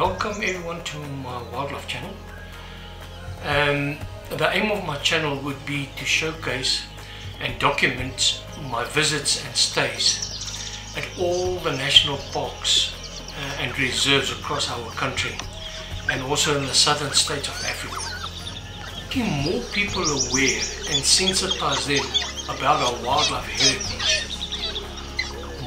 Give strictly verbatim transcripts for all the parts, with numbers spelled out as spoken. Welcome everyone to my wildlife channel. Um, the aim of my channel would be to showcase and document my visits and stays at all the national parks uh, and reserves across our country and also in the southern states of Africa, making more people aware and sensitize them about our wildlife heritage.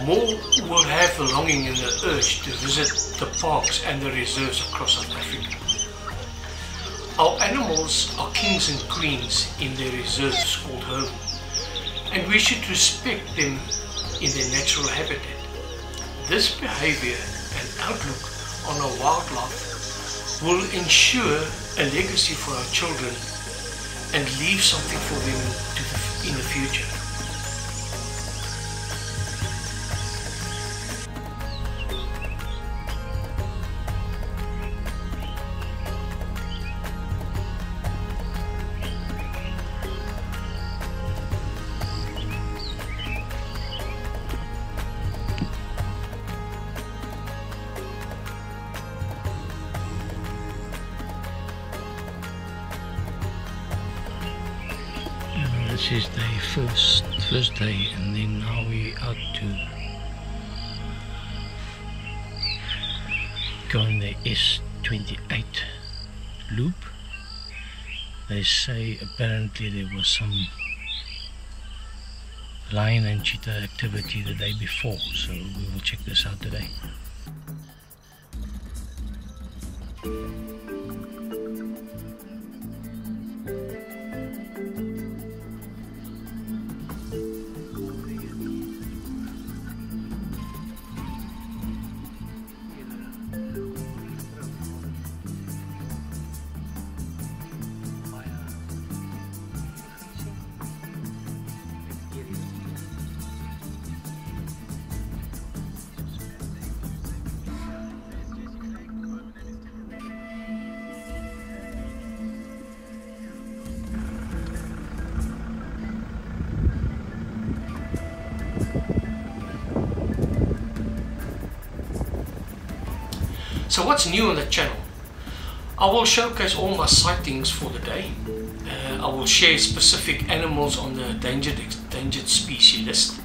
More will have the longing and the urge to visit the parks and the reserves across South Africa. Our animals are kings and queens in their reserves called home, and we should respect them in their natural habitat. This behavior and outlook on our wildlife will ensure a legacy for our children and leave something for them to the, in the future. This is the first first day, and then now we are to go in the S twenty-eight loop. They say apparently there was some lion and cheetah activity the day before, so we will check this out today. So what's new on the channel? I will showcase all my sightings for the day. Uh, I will share specific animals on the endangered, endangered species list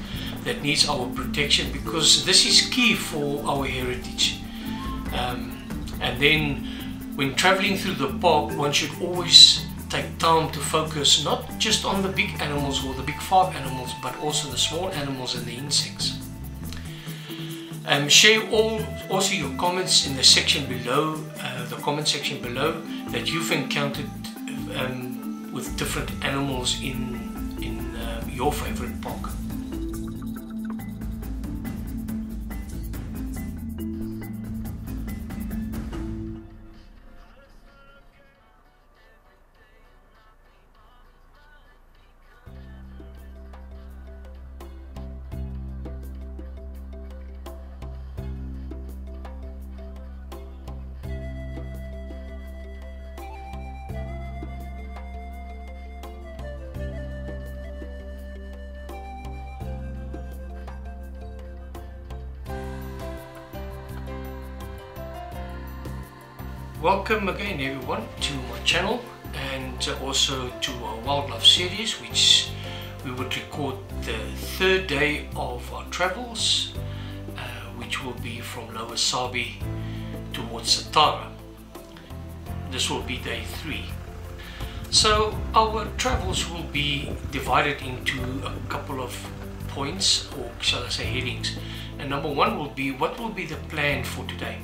that needs our protection because this is key for our heritage. Um, and then when traveling through the park, one should always take time to focus not just on the big animals or the big farm animals, but also the small animals and the insects. Um, share all also your comments in the section below, uh, the comment section below, that you've encountered um, with different animals in, in uh, your favorite park. Welcome again everyone to my channel and also to our wildlife series, which we would record the third day of our travels, uh, which will be from Lower Sabie towards Satara. This will be day three. So our travels will be divided into a couple of points, or shall I say headings, and number one will be what will be the plan for today.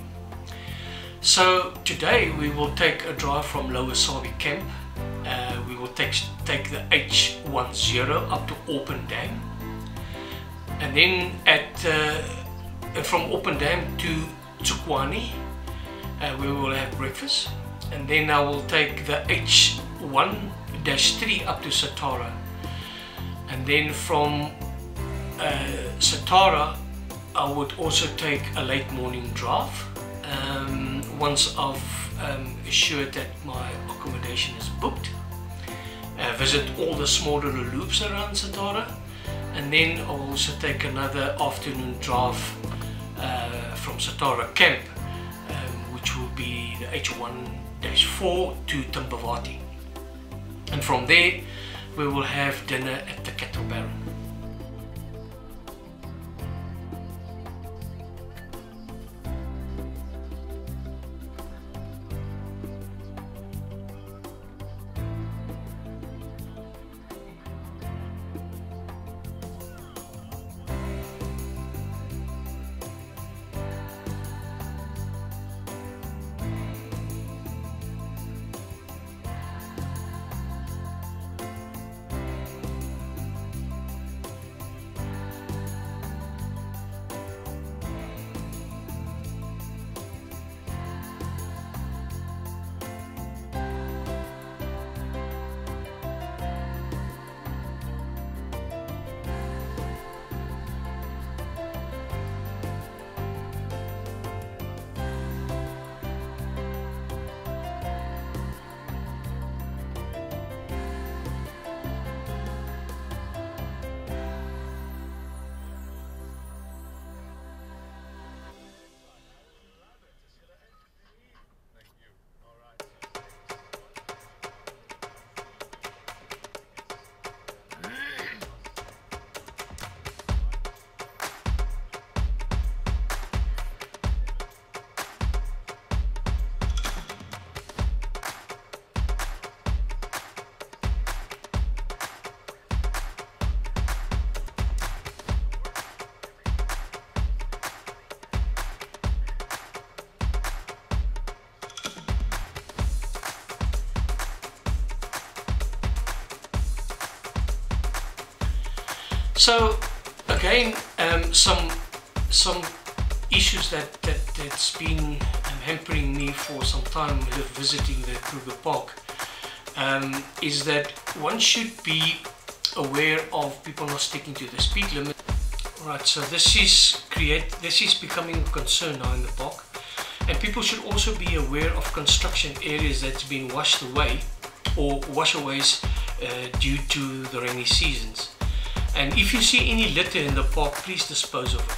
So today we will take a drive from Lower Sabie camp. Uh, we will take, take the H one dash zero up to Orpen Dam, and then at uh, from Orpen Dam to Tshokwane uh, we will have breakfast, and then I will take the H one dash three up to Satara, and then from uh, Satara I would also take a late morning drive. Um, once I've um, assured that my accommodation is booked, uh, visit all the smaller loops around Satara, and then I'll also take another afternoon drive uh, from Satara camp, um, which will be the H one dash four to Timbavati. And from there we will have dinner at the Kettle Baron. So again, um, some some issues that, that, that's been um, hampering me for some time with visiting the Kruger Park um, is that one should be aware of people not sticking to the speed limit. Right, so this is create this is becoming a concern now in the park, and people should also be aware of construction areas that's been washed away or washaways uh, due to the rainy seasons. And if you see any litter in the park, please dispose of it.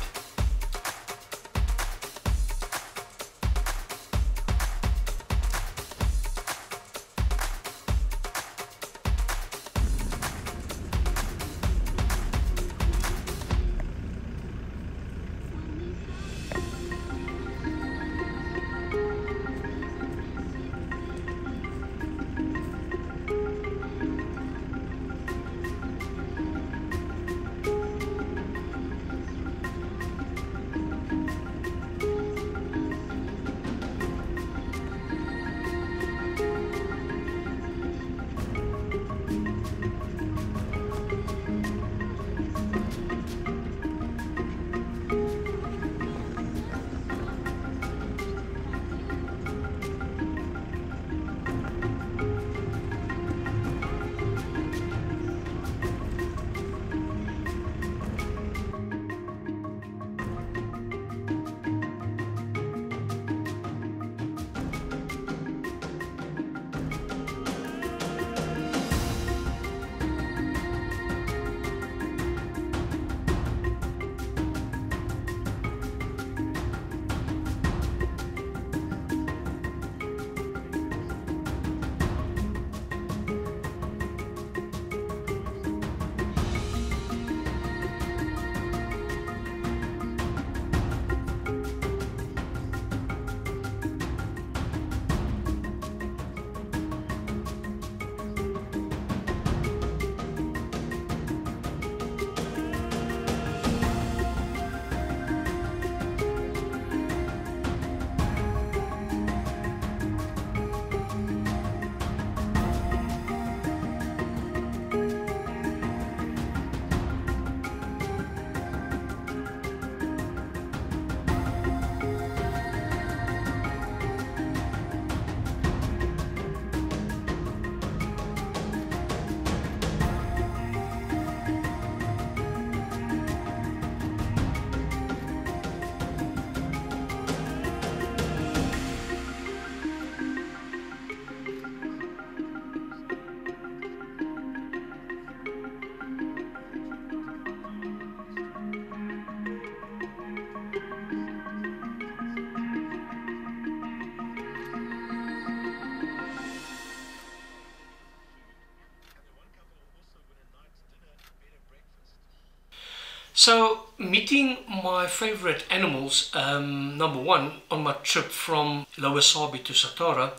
So meeting my favorite animals, um, number one, on my trip from Lower Sabie to Satara,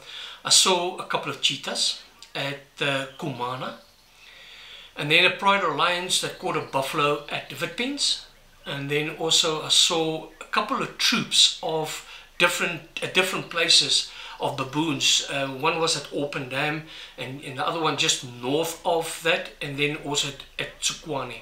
I saw a couple of cheetahs at uh, Kumana, and then a pride of lions that caught a buffalo at the Vitpens, and then also I saw a couple of troops of different at uh, different places of baboons. Uh, one was at Orpen Dam, and, and the other one just north of that, and then also at, at Tshokwane.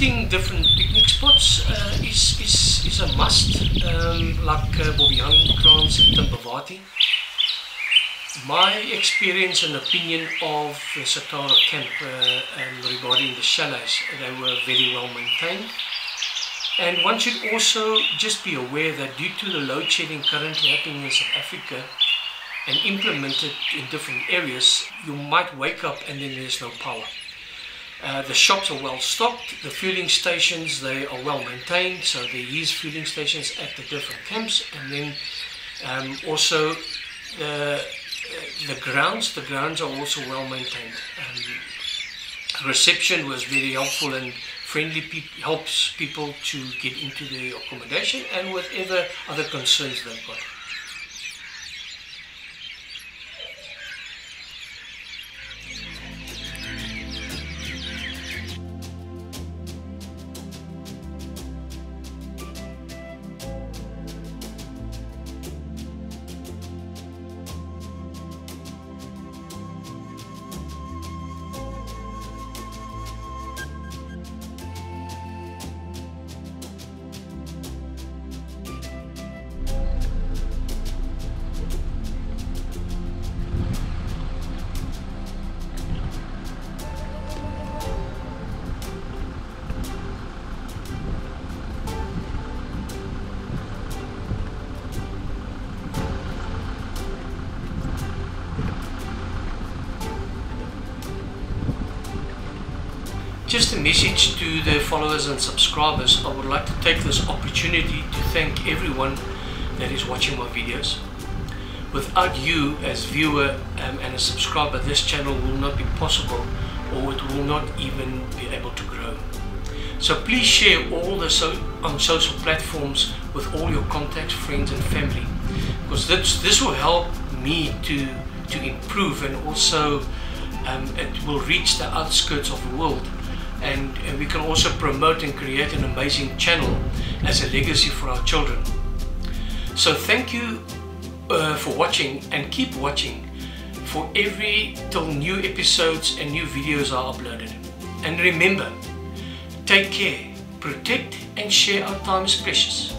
visiting different picnic spots uh, is, is, is a must, um, like uh, Bobiang, Kranz and Timbavati. My experience and opinion of the Satara camp uh, and regarding the shallows, they were very well maintained. And one should also just be aware that due to the load shedding currently happening in South Africa and implemented in different areas, you might wake up and then there's no power. Uh, the shops are well stocked, the fueling stations, they are well maintained, so there is fueling stations at the different camps, and then um, also the, the grounds, the grounds are also well maintained. Um, reception was very helpful and friendly, pe helps people to get into their accommodation and whatever other concerns they've got. Just a message to the followers and subscribers, I would like to take this opportunity to thank everyone that is watching my videos. Without you as viewer um, and a subscriber, this channel will not be possible, or it will not even be able to grow. So please share all the so on social platforms with all your contacts, friends and family, because this, this will help me to, to improve, and also um, it will reach the outskirts of the world. And, and we can also promote and create an amazing channel as a legacy for our children. So thank you uh, for watching, and keep watching for every till new episodes and new videos are uploaded. And remember, take care, protect and share. Our time is precious.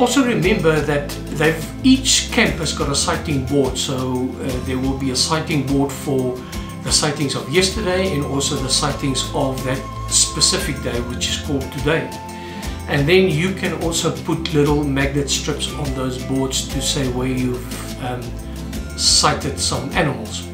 Also remember that they've, each camp has got a sighting board, so uh, there will be a sighting board for the sightings of yesterday and also the sightings of that specific day, which is called today. And then you can also put little magnet strips on those boards to say where you've um, sighted some animals.